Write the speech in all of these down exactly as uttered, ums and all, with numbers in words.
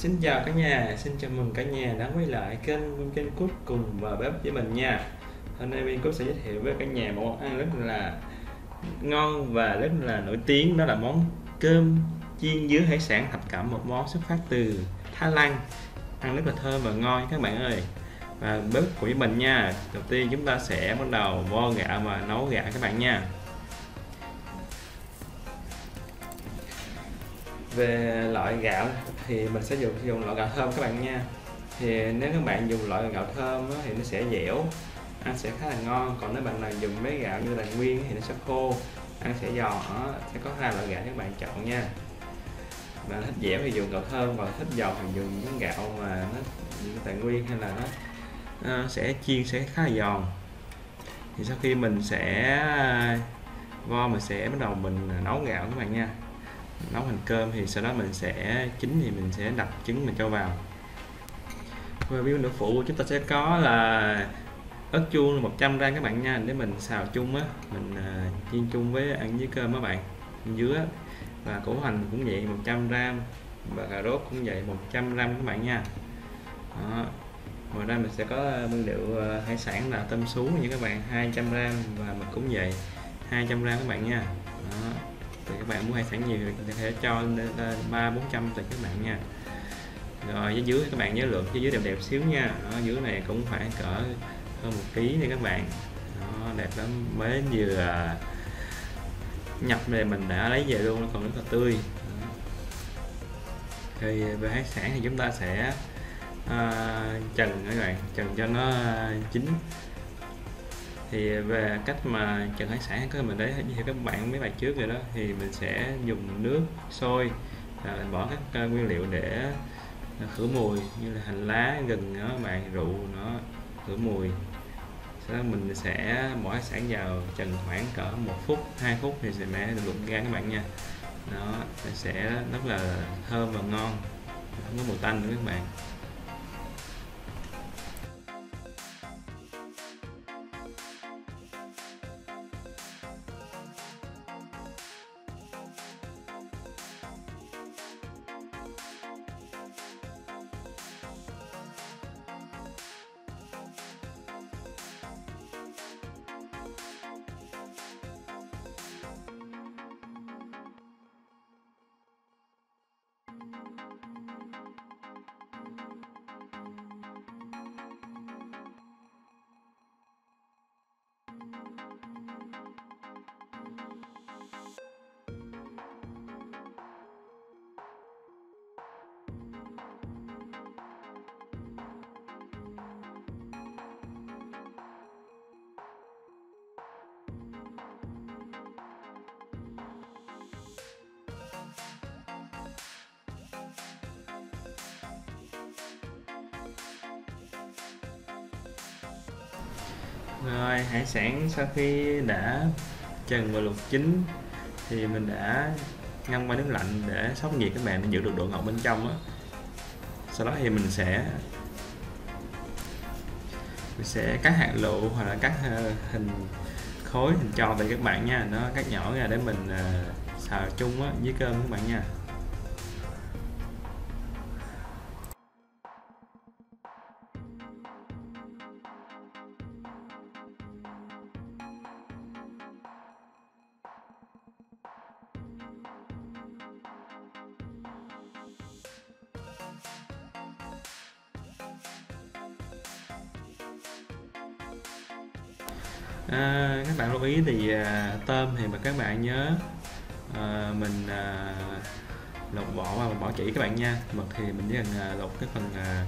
Xin chào cả nhà, xin chào mừng cả nhà đã quay lại kênh Huy Cook cùng vào bếp với mình nha. Hôm nay Huy Cook sẽ giới thiệu với cả nhà một món ăn rất là ngon và rất là nổi tiếng, đó là món cơm chiên dứa hải sản thập cẩm, một món xuất phát từ Thái Lan, ăn rất là thơm và ngon các bạn ơi. Và bếp của mình nha, đầu tiên chúng ta sẽ bắt đầu vo gạo và nấu gạo các bạn nha. Về loại gạo thì mình sẽ dùng dùng loại gạo thơm các bạn nha. Thì nếu các bạn dùng loại gạo thơm thì nó sẽ dẻo, ăn sẽ khá là ngon. Còn nếu bạn nào dùng mấy gạo như là nguyên thì nó sẽ khô, ăn sẽ giòn. Sẽ có hai loại gạo các bạn chọn nha. Bạn thích dẻo thì dùng gạo thơm, và thích giòn thì dùng những gạo mà nó tài nguyên hay là nó, nó sẽ chiên sẽ khá là giòn. Thì sau khi mình sẽ vo, mình sẽ bắt đầu mình nấu gạo các bạn nha. Nấu thành cơm thì sau đó mình sẽ chín thì mình sẽ đập trứng mình cho vào. Và nguyên liệu phụ chúng ta sẽ có là ớt chuông một trăm gam các bạn nha, để mình xào chung á, mình uh, chiên chung với ăn với cơm các bạn, dứa. Và củ hành cũng vậy một trăm gam, và cà rốt cũng vậy một trăm gam các bạn nha. Đó. Ngoài ra mình sẽ có nguyên liệu hải sản là tôm sú như các bạn hai trăm gam, và mực cũng vậy hai trăm gam các bạn nha. Đó. Thì các bạn muốn hải sản nhiều thì sẽ cho lên ba bốn trăm tùy các bạn nha. Rồi với dứa các bạn nhớ lượng với dứa đẹp đẹp xíu nha. Đó, dứa này cũng khoảng cỡ hơn một ký nha các bạn. Đó, đẹp lắm, mới vừa nhập về mình đã lấy về luôn, nó còn rất là tươi. Đó. Thì về hải sản thì chúng ta sẽ uh, trần các bạn, trần cho nó uh, chín. Thì về cách mà trần hải sản có mình đấy thì các bạn mấy bài trước rồi đó, thì mình sẽ dùng nước sôi và mình bỏ các nguyên liệu để khử mùi như là hành lá, gừng đó bạn, rượu nó khử mùi. Sau đó mình sẽ bỏ hải sản vào trần khoảng cỡ một phút hai phút thì sẽ mẹ được lụng ra các bạn nha. Nó sẽ rất là thơm và ngon, không có mùi tanh nữa các bạn. Rồi hải sản sau khi đã trần và luộc chín thì mình đã ngâm qua nước lạnh để sốc nhiệt các bạn, để giữ được độ ngọt bên trong đó. Sau đó thì mình sẽ mình sẽ cắt hạt lựu hoặc là cắt hình khối hình tròn về các bạn nha, nó cắt nhỏ ra để mình xào chung á với cơm các bạn nha. À, các bạn lưu ý thì à, tôm thì mà các bạn nhớ à, mình à, lột vỏ và bỏ chỉ các bạn nha. Mực thì mình chỉ cần à, lột cái phần à,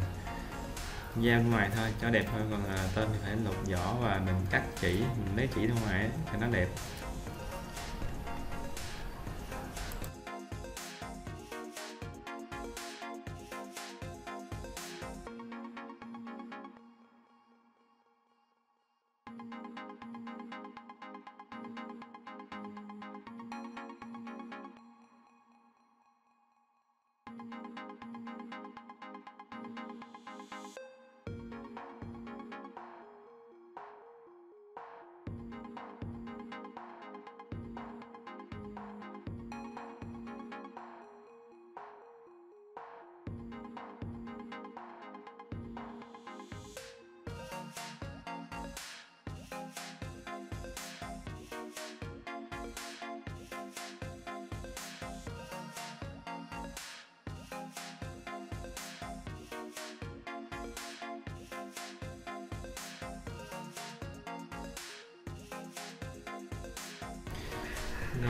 da ngoài thôi cho đẹp thôi, còn à, tôm thì phải lột vỏ và mình cắt chỉ, mình lấy chỉ ra ngoài cho nó đẹp.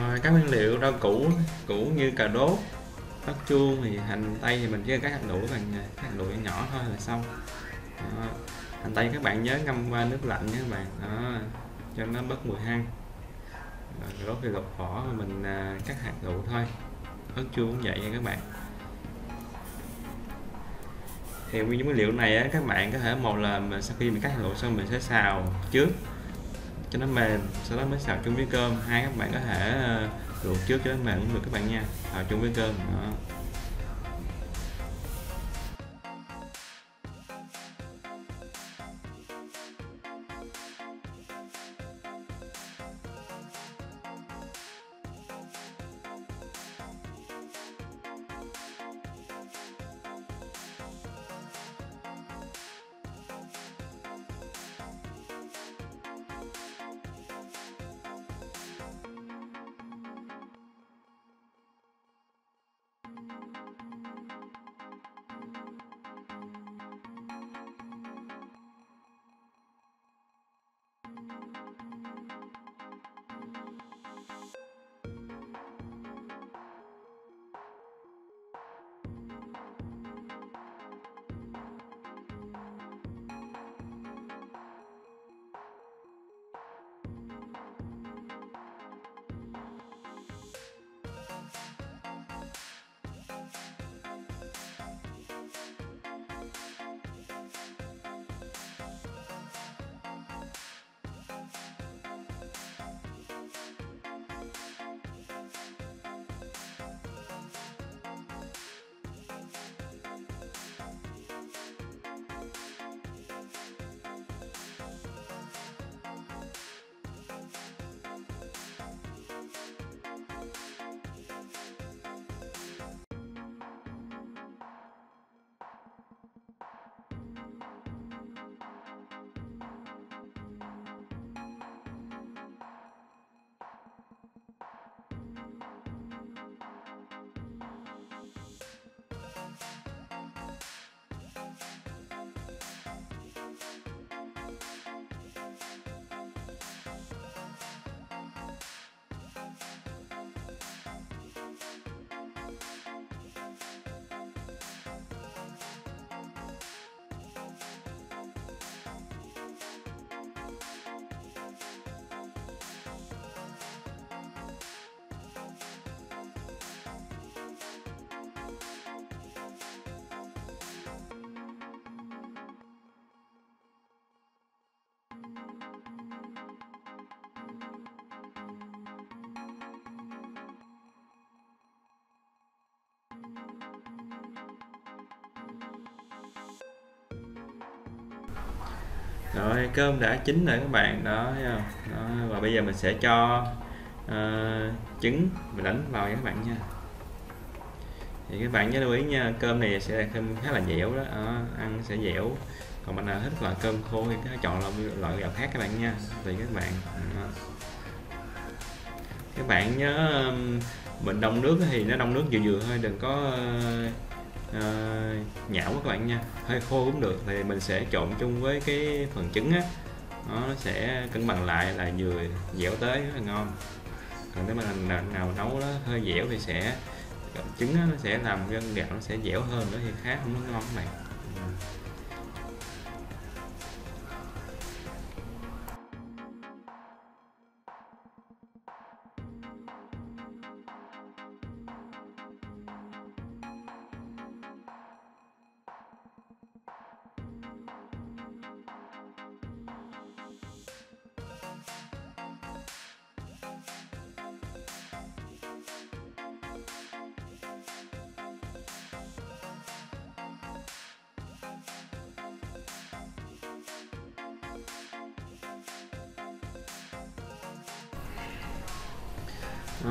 Rồi các nguyên liệu rau củ củ như cà rốt, bắp chuông thì hành tây thì mình chỉ cần cắt hạt lựu, bằng các hạt lựu nhỏ thôi là xong. Đó. Hành tây các bạn nhớ ngâm qua nước lạnh nha các bạn. Đó. Cho nó bớt mùi hăng. Rồi, cà rốt thì lột vỏ mình à, cắt hạt lựu thôi. Bắp chuông cũng vậy nha các bạn. Thì nguyên nguyên liệu này á, các bạn có thể một là mình, sau khi mình cắt hạt lựu xong mình sẽ xào trước cho nó mềm, sau đó mới xào chung với cơm. Hai các bạn có thể uh, luộc trước cho nó mềm cũng được các bạn nha, xào chung với cơm. Đó. Rồi cơm đã chín rồi các bạn đó, thấy không? Đó, và bây giờ mình sẽ cho uh, trứng mình đánh vào nha các bạn nha. Thì các bạn nhớ lưu ý nha, cơm này sẽ là cơm khá là dẻo đó, đó ăn sẽ dẻo. Còn bạn nào thích loại cơm khô thì các chọn loại, loại gạo khác các bạn nha, tùy các bạn. Đó. Các bạn nhớ mình đong nước thì nó đong nước vừa vừa thôi, đừng có uh, À, nhão các bạn nha, hơi khô cũng được, thì mình sẽ trộn chung với cái phần trứng á, nó sẽ cân bằng lại là vừa dẻo tới rất là ngon. Còn nếu mà lần nào nấu nó hơi dẻo thì sẽ trứng á, nó sẽ làm cho gạo nó sẽ dẻo hơn nữa thì khá không nó ngon các bạn.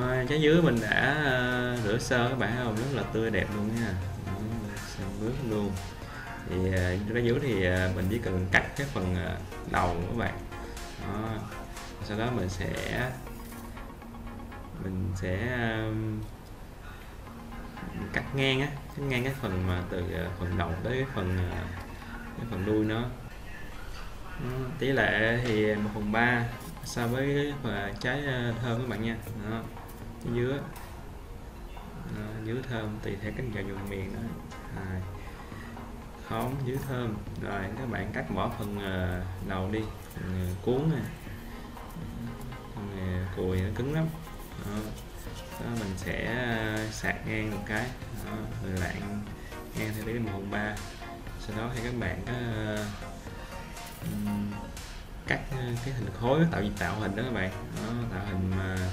À, trái dứa mình đã uh, rửa sơ các bạn thấy không, rất là tươi đẹp luôn nha, sơ bước luôn. Thì uh, trái dứa thì uh, mình chỉ cần cắt cái phần uh, đầu các bạn. Đó. Sau đó mình sẽ mình sẽ uh, cắt ngang á, cắt ngang cái phần mà từ uh, phần đầu tới cái phần uh, cái phần đuôi nó. Uh, tỷ lệ thì một phần ba so với trái thơm các bạn nha. Đó. dứa à, dứa thơm tùy theo các nhà dùng miền đó à, khóm dứa thơm. Rồi các bạn cắt bỏ phần uh, đầu đi, phần uh, cuốn nè, phần uh, cùi nó cứng lắm đó. Đó, mình sẽ uh, sạc ngang một cái đó, rồi bạn ngang theo cái một phần ba. Sau đó thì các bạn uh, um, cắt uh, cái hình khối đó, tạo tạo hình đó các bạn đó, tạo hình mà uh,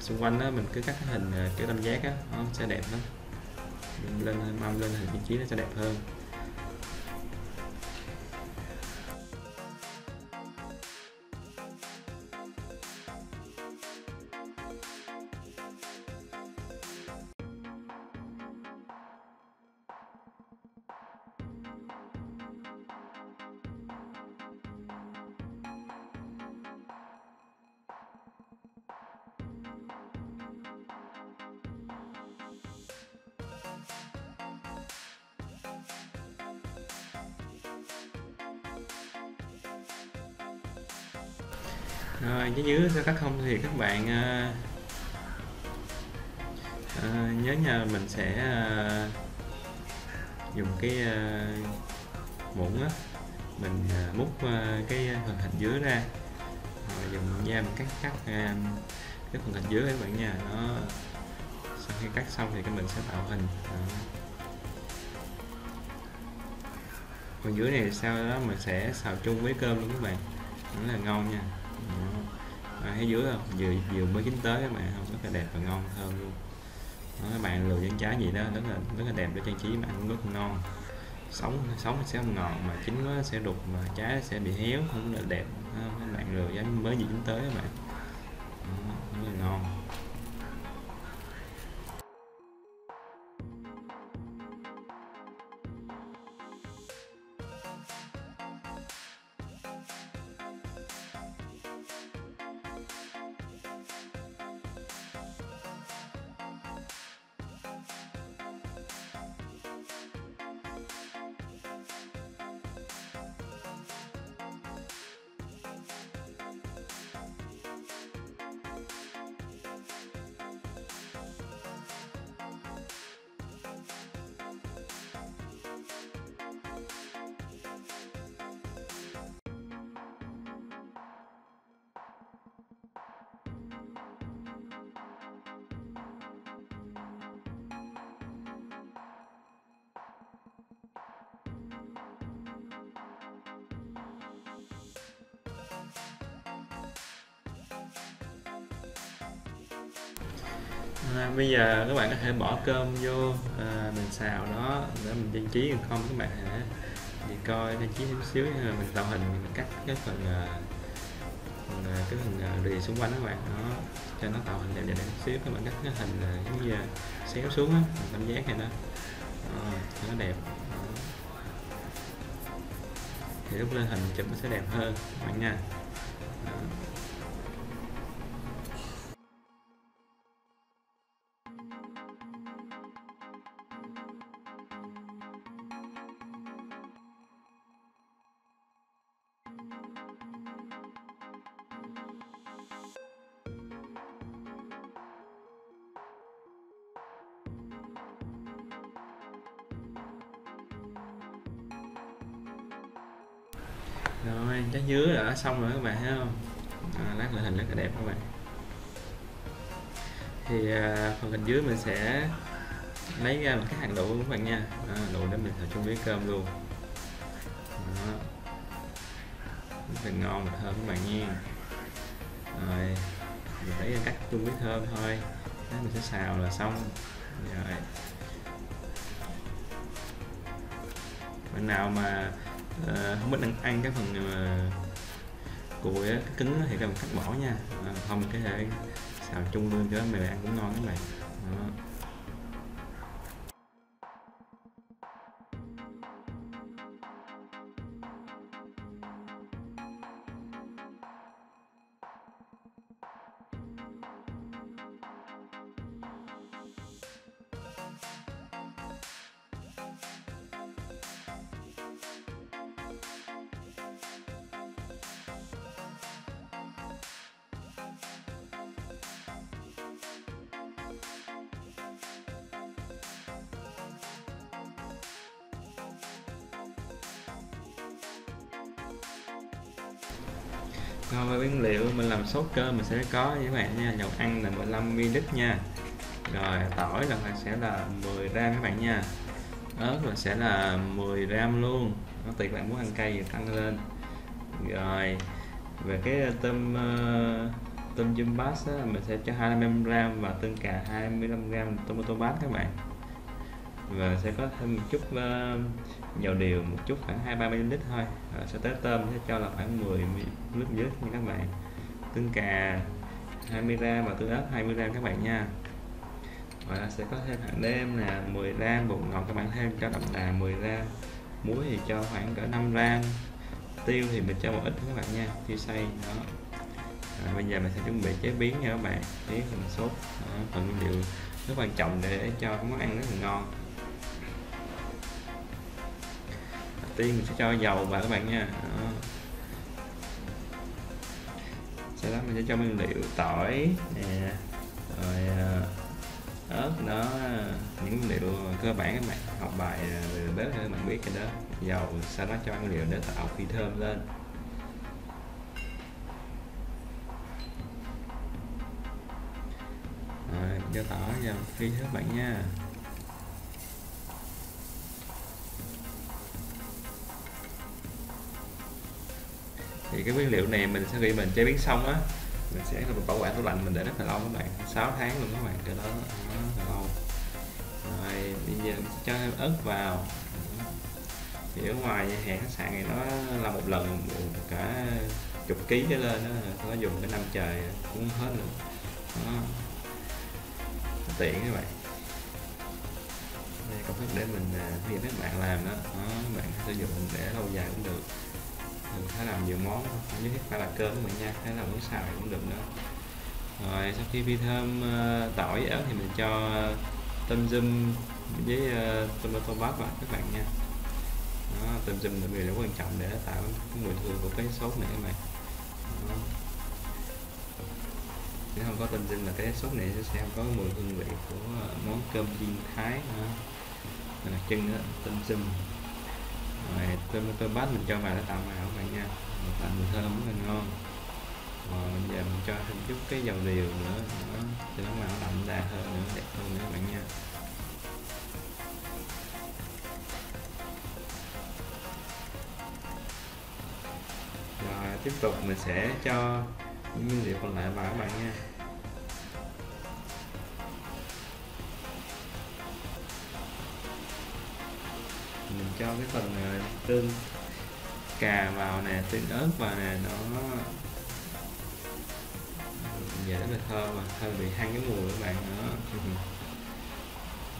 xung quanh đó mình cứ cắt cái hình cái tam giác á, nó sẽ đẹp lắm, lên mâm lên hình vị trí nó sẽ đẹp hơn. Rồi cái dứa sẽ cắt không thì các bạn uh, uh, nhớ nha, mình sẽ uh, dùng cái uh, muỗng á, mình uh, múc uh, cái phần hình dứa ra, rồi dùng dao mình cắt cắt uh, cái phần hình dứa các bạn nha. Nó sau khi cắt xong thì các mình sẽ tạo hình. Phần dứa này sau đó mình sẽ xào chung với cơm luôn các bạn, rất là ngon nha. À, thấy dứa không? Vừa, vừa mới chín tới các bạn, không rất là đẹp và ngon thơm luôn. Đó, các bạn lựa những trái gì đó rất là rất là đẹp để trang trí mà ăn rất là ngon. Sống sống sẽ không ngọt, mà chín nó sẽ đục, mà trái sẽ bị héo không là đẹp. Đó, các bạn lựa giá mới gì chín tới các bạn. Đó, rất là ngon. À, bây giờ các bạn có thể bỏ cơm vô à, mình xào đó để mình trang trí, còn không các bạn hả thì coi trang trí chút xíu, mình tạo hình mình cắt cái phần, phần cái hình rì xung quanh các bạn đó cho nó tạo hình đẹp đẹp chút xíu. Các bạn cắt cái hình giống như xéo xuống á, tam giác này đó, đó cho nó đẹp đó. Thì lúc lên hình chụp nó sẽ đẹp hơn các bạn nha. Đó. Rồi trái dứa đã xong rồi các bạn thấy không, à, lát lại hình rất là đẹp các bạn. Thì à, phần hình dứa mình sẽ lấy ra một cái hạt đậu các bạn nha, à, đậu để mình thả chung với cơm luôn đó. Rất là ngon và thơm các bạn nha. Rồi mình lấy ra cắt chung với thơm thôi đó, mình sẽ xào là xong rồi. Bạn nào mà À, không biết ăn, ăn cái phần uh, cùi á, cứng á, thì các bạn cắt bỏ nha, à, không có thể xào chung luôn cho mình ăn cũng ngon các bạn. Đó. Ngon với nguyên liệu mình làm sốt cơm mình sẽ có với các bạn nha. Dầu ăn là mười lăm mi li lít nha. Rồi tỏi là sẽ là mười gam các bạn nha. Ớt là sẽ là mười gam luôn. Nó tùy bạn muốn ăn cay thì tăng lên. Rồi về cái tôm uh, tôm yum paste á, mình sẽ cho hai mươi lăm gam và tương cà hai mươi lăm gam tomato paste các bạn. Và sẽ có thêm một chút uh, dầu điều, một chút khoảng hai ba mi li lít thôi. Rồi sẽ tới tôm sẽ cho là khoảng mười mi li lít dưới nha các bạn. Tương cà hai mươi gam và tương ớt hai mươi gam các bạn nha. Và sẽ có thêm hạt nêm là mười gam, bột ngọt các bạn thêm cho đậm đà mười gam, muối thì cho khoảng cỡ năm gam, tiêu thì mình cho một ít các bạn nha, tiêu xay đó. À, bây giờ mình sẽ chuẩn bị chế biến nha các bạn, chế phần sốt, đó, phần nguyên liệu rất quan trọng để cho món ăn rất là ngon. Đầu tiên mình sẽ cho dầu vào các bạn nha. Đó. Sau đó mình sẽ cho nguyên liệu tỏi, nè, rồi ớt đó, những nguyên liệu cơ bản các bạn học bài về bếp các bạn biết rồi đó. Dầu, sau đó cho nguyên liệu để tạo vị thơm lên. Rồi cho tỏi vào phi các bạn nha. Thì cái nguyên liệu này mình sau khi mình chế biến xong á, mình sẽ bảo quản tủ lạnh, mình để rất là lâu các bạn, sáu tháng luôn các bạn, cho đó rất là lâu. Rồi bây giờ mình sẽ cho thêm ớt vào. Thì ở ngoài hàng khách sạn này nó là một lần cả chục ký trở lên đó, nó dùng cái năm trời cũng hết luôn, nó tiện các bạn. Đây công thức để mình hướng dẫn các bạn làm đó, đó bạn sử dụng để lâu dài cũng được. Mình phải làm nhiều món, không nhất thiết phải là cơm các bạn nha, phải làm món xào cũng được nữa. Rồi sau khi phi thơm tỏi ớt thì mình cho tôm yum với tomato paste vào các bạn nha. Đó, tôm yum là điều rất quan trọng để tạo cái mùi hương của cái sốt này các bạn. Đó. Nếu không có tôm yum là cái sốt này sẽ không có mùi hương vị của món cơm chiên Thái đặc trưng đó, tôm yum. Rồi tomato paste mình cho vào để tạo màu các bạn nha, tạo mùi thơm rất là ngon. Rồi bây giờ mình cho thêm chút cái dầu điều nữa để nó màu đậm đà hơn nữa, đẹp hơn nữa các bạn nha. Rồi tiếp tục mình sẽ cho những nguyên liệu còn lại vào các bạn nha. Mình cho cái phần này, tương cà vào nè, tương ớt vào nè, nó dễ là thơm mà hơi bị hăng cái mùi các bạn nữa.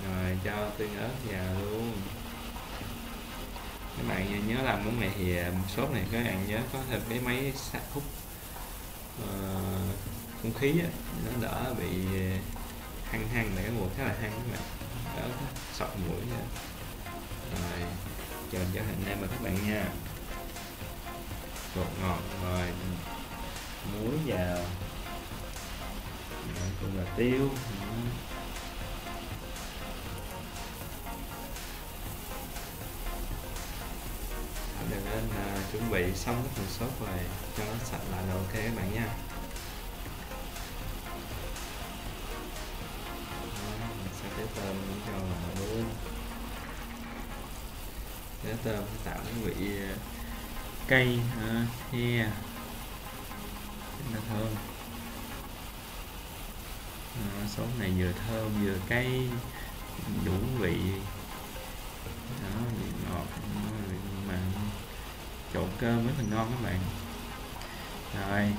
Rồi cho tương ớt vào luôn. Các bạn nhớ làm món này thì sốt này các bạn nhớ có thêm cái máy sát hút uh, không khí á, nó đỡ bị hăng hăng này, cái mùi khá là hăng các bạn, đỡ sọc mũi nha. Rồi chờ cho hạt nêm vào các bạn nha, bột ngọt rồi muối vào, cùng là tiêu. Đừng nên là chuẩn bị xong cái phần sốt rồi cho nó sạch lại là ok các bạn nha. Đó, mình sẽ để tôm cho vào luôn. Để tôm tạo cái vị cay he rất là thơm. À, sốt này vừa thơm vừa cay đủ vị đó, vị ngọt mà trộn cơm rất là ngon các bạn. Rồi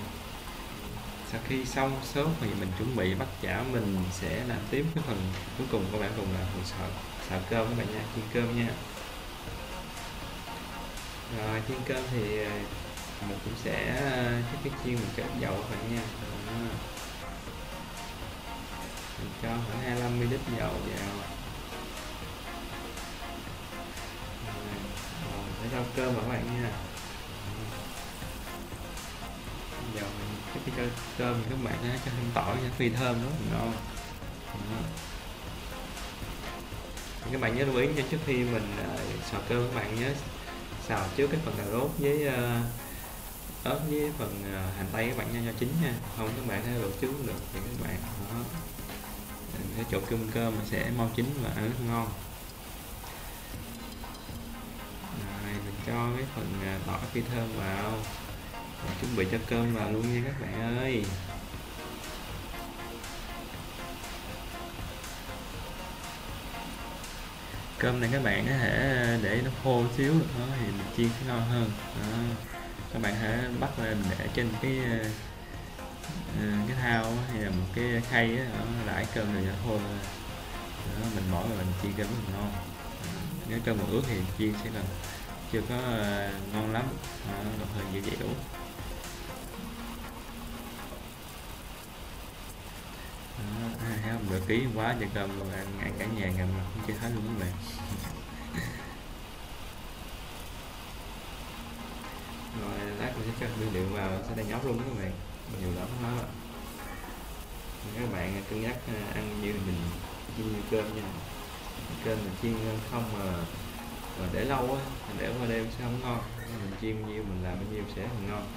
sau khi xong sốt thì mình chuẩn bị bắt chảo, mình sẽ làm tiếp cái phần cuối cùng các bạn, cùng là phần xào xào cơm các bạn nha, chiên cơm nha. Rồi chiên cơm thì mình cũng sẽ cái cái chiên mình cho dầu các bạn nha. Đó. Mình cho khoảng hai mươi lăm mi li lít dầu vào. Rồi, để rau cơm vào các bạn nha. Dầu mình cái cho cơm các bạn nha, cho thêm tỏi nha, phi thơm nữa, ngon. Các bạn nhớ lưu ý nha, trước khi mình xào cơm các bạn nhớ xào trước cái phần cà rốt với ớt với phần hành tây các bạn nha cho chín nha, không các bạn hãy luộc chứ cũng được thì các bạn đó. Cái trộn chung cơm mình sẽ mau chín và ăn rất ngon. Rồi, mình cho cái phần tỏi phi thơm vào và chuẩn bị cho cơm vào luôn nha các bạn ơi. Cơm này các bạn có thể để nó khô xíu nữa thì mình chiên sẽ ngon hơn. Đó. Các bạn hãy bắt lên để trên cái cái thao hay là một cái khay đó, đãi cơm này khô đó, mình bỏ vào mình chiên cơm rất ngon. Nếu cơm một ướt thì chiên sẽ là chưa có ngon lắm, còn hơi dễ dẻo. Thấy không, nửa ký quá giờ cơm còn ăn cả nhà ngầm không chơi hết luôn các bạn. Rồi lát mình sẽ cho nguyên liệu vào sẽ đây nhóc luôn đó các bạn, nhiều lắm đó. Các bạn cân nhắc ăn như mình chiên như cơm nha, cơm mình chiên không mà, mà để lâu á, để qua đêm sẽ không ngon. Mình chiên nhiêu mình làm bao nhiêu sẽ không ngon.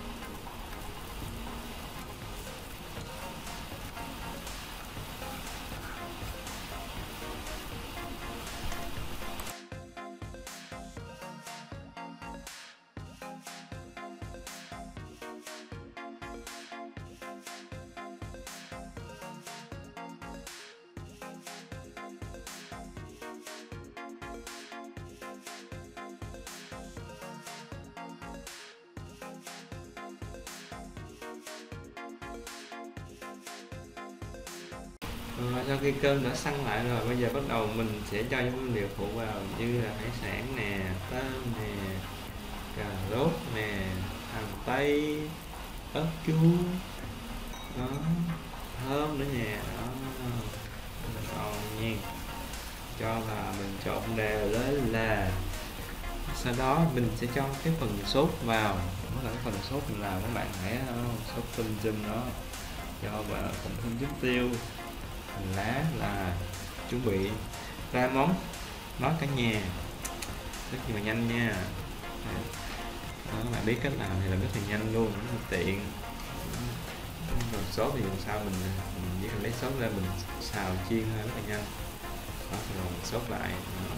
Rồi, sau khi cơm đã săn lại rồi, bây giờ bắt đầu mình sẽ cho những nguyên liệu phụ vào như là hải sản nè, tôm nè, cà rốt nè, hành tây, ớt chuông, đó, thơm nữa nè, đó, còn nha, cho vào mình trộn đều lên là, sau đó mình sẽ cho cái phần sốt vào, đó là cái phần sốt mình làm các bạn hãy sốt tôm chum đó, cho vào phần thơm chút tiêu. Hành lá là chuẩn bị ra món nói cả nhà rất là nhanh nha. Đó, các bạn biết cách làm thì làm rất là nhanh luôn, rất là tiện. Còn sốt thì làm sao mình, mình chỉ cần lấy sốt ra mình xào chiên thôi, rất là nhanh. Đó, rồi mình sốt lại. Đó.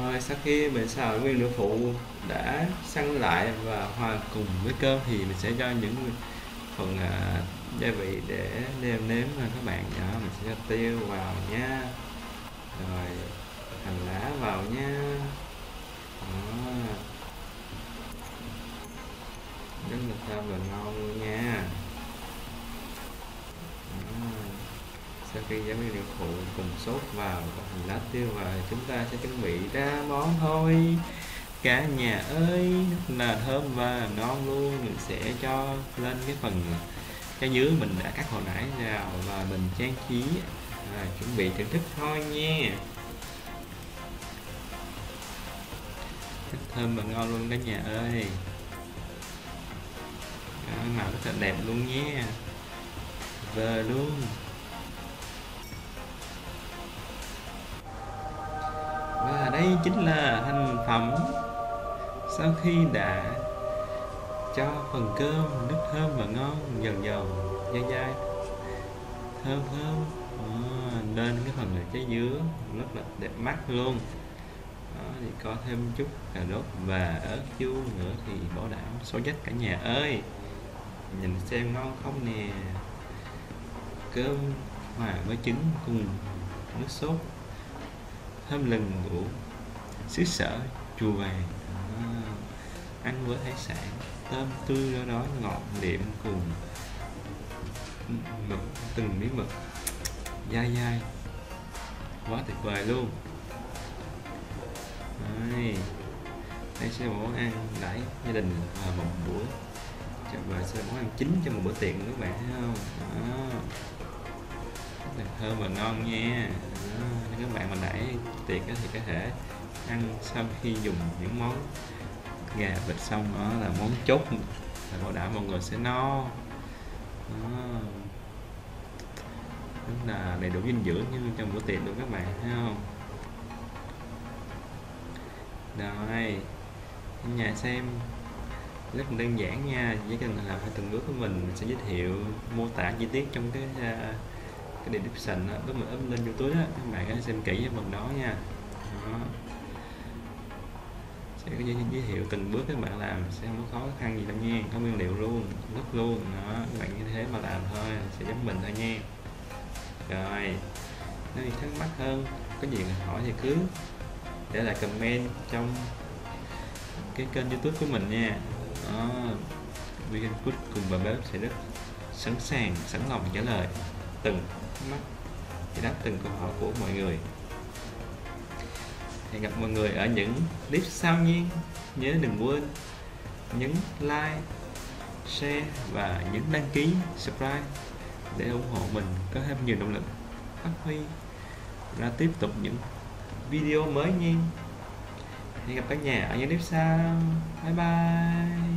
Rồi sau khi mình xào nguyên liệu phụ đã săn lại và hòa cùng với cơm thì mình sẽ cho những phần à, gia vị để nêm nếm thôi các bạn. Đó, mình sẽ cho tiêu vào nha, rồi hành lá vào nha. Đó. Rất là thơm và ngon luôn nha. Đó. Sau khi giảm nguyên liệu phụ cùng sốt vào và hành lá tiêu vào, chúng ta sẽ chuẩn bị ra món thôi. Cả nhà ơi, rất là thơm và ngon luôn. Mình sẽ cho lên cái phần trái dứa mình đã cắt hồi nãy vào và mình trang trí và chuẩn bị thưởng thức thôi nha. Rất thơm và ngon luôn cả nhà ơi. Đó, màu rất là đẹp luôn nha, vờ luôn. Và đây chính là thành phẩm. Sau khi đã cho phần cơm nước thơm và ngon, dần dầu dai dai thơm thơm à, nên cái phần này trái dứa rất là đẹp mắt luôn. Đó, thì có thêm chút cà rốt và ớt chuông nữa thì bỏ đảo số dách cả nhà ơi. Nhìn xem ngon không nè. Cơm hòa với trứng cùng nước sốt thơm lừng của xứ sở chùa vàng à, ăn với hải sản tôm tươi đó đó, ngọt liệm cùng mực, từng miếng mực dai dai quá tuyệt vời luôn. Đây, đây sẽ là một món ăn đãi gia đình và một buổi, và sẽ là món ăn chính cho một bữa tiệc các bạn thấy không? Đó, rất là thơm và ngon nha. Đó, nếu các bạn mà đãi tiệc thì có thể ăn sau khi dùng những món gà vịt xong, đó là món chốt là bảo đảm mọi người sẽ no. Đó, rất là đầy đủ dinh dưỡng như trong bữa tiệc luôn các bạn thấy không? Rồi, nhà xem rất là đơn giản nha, chỉ cần làm theo từng bước của mình, mình sẽ giới thiệu mô tả chi tiết trong cái cái description đó, lúc mình up lên YouTube á, các bạn hãy xem kỹ phần đó nha. Đó, sẽ có giới thiệu từng bước các bạn làm, sẽ không có khó khăn gì đâu nha, có nguyên liệu luôn, nước luôn, đó, các bạn như thế mà làm thôi, sẽ giống mình thôi nha. Rồi, nếu thắc mắc hơn, có gì hỏi thì cứ để lại comment trong cái kênh YouTube của mình nha. Đó, Huy Cook cùng bà bếp sẽ rất sẵn sàng, sẵn lòng trả lời từng thắc mắc, giải đáp từng câu hỏi của mọi người. Hẹn gặp mọi người ở những clip sau nha. Nhớ đừng quên nhấn like, share và nhấn đăng ký, subscribe để ủng hộ mình có thêm nhiều động lực phát huy ra tiếp tục những video mới nha. Hẹn gặp các nhà ở những clip sau. Bye bye.